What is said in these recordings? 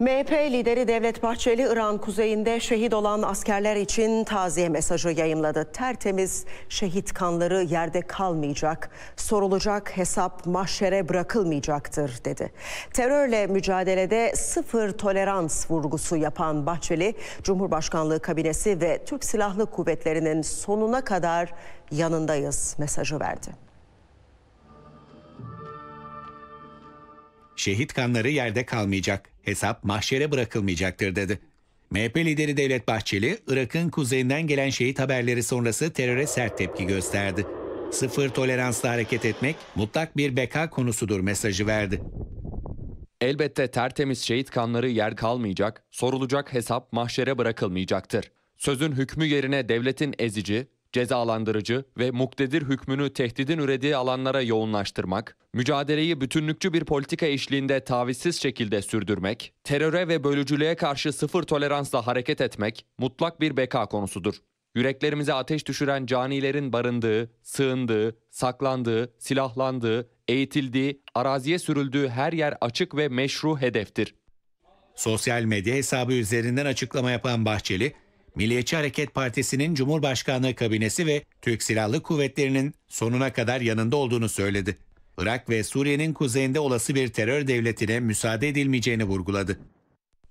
MHP lideri Devlet Bahçeli, İran kuzeyinde şehit olan askerler için taziye mesajı yayımladı. Tertemiz şehit kanları yerde kalmayacak, sorulacak hesap mahşere bırakılmayacaktır dedi. Terörle mücadelede sıfır tolerans vurgusu yapan Bahçeli, Cumhurbaşkanlığı kabinesi ve Türk Silahlı Kuvvetleri'nin sonuna kadar yanındayız mesajı verdi. Şehit kanları yerde kalmayacak, hesap mahşere bırakılmayacaktır dedi. MHP lideri Devlet Bahçeli, Irak'ın kuzeyinden gelen şehit haberleri sonrası teröre sert tepki gösterdi. Sıfır toleransla hareket etmek mutlak bir beka konusudur mesajı verdi. Elbette tertemiz şehit kanları yer kalmayacak, sorulacak hesap mahşere bırakılmayacaktır. Sözün hükmü yerine devletin ezici, cezalandırıcı ve muktedir hükmünü tehdidin ürediği alanlara yoğunlaştırmak, mücadeleyi bütünlükçü bir politika eşliğinde tavizsiz şekilde sürdürmek, teröre ve bölücülüğe karşı sıfır toleransla hareket etmek mutlak bir beka konusudur. Yüreklerimize ateş düşüren canilerin barındığı, sığındığı, saklandığı, silahlandığı, eğitildiği, araziye sürüldüğü her yer açık ve meşru hedeftir. Sosyal medya hesabı üzerinden açıklama yapan Bahçeli, Milliyetçi Hareket Partisi'nin Cumhurbaşkanlığı kabinesi ve Türk Silahlı Kuvvetleri'nin sonuna kadar yanında olduğunu söyledi. Irak ve Suriye'nin kuzeyinde olası bir terör devletine müsaade edilmeyeceğini vurguladı.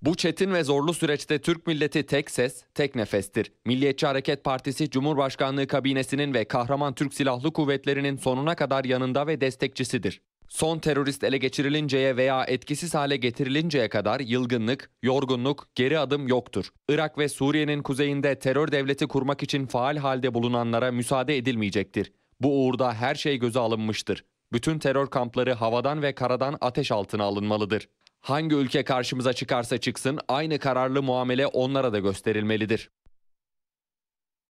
Bu çetin ve zorlu süreçte Türk milleti tek ses, tek nefestir. Milliyetçi Hareket Partisi Cumhurbaşkanlığı kabinesinin ve kahraman Türk Silahlı Kuvvetleri'nin sonuna kadar yanında ve destekçisidir. Son terörist ele geçirilinceye veya etkisiz hale getirilinceye kadar yılgınlık, yorgunluk, geri adım yoktur. Irak ve Suriye'nin kuzeyinde terör devleti kurmak için faal halde bulunanlara müsaade edilmeyecektir. Bu uğurda her şey göze alınmıştır. Bütün terör kampları havadan ve karadan ateş altına alınmalıdır. Hangi ülke karşımıza çıkarsa çıksın aynı kararlı muamele onlara da gösterilmelidir.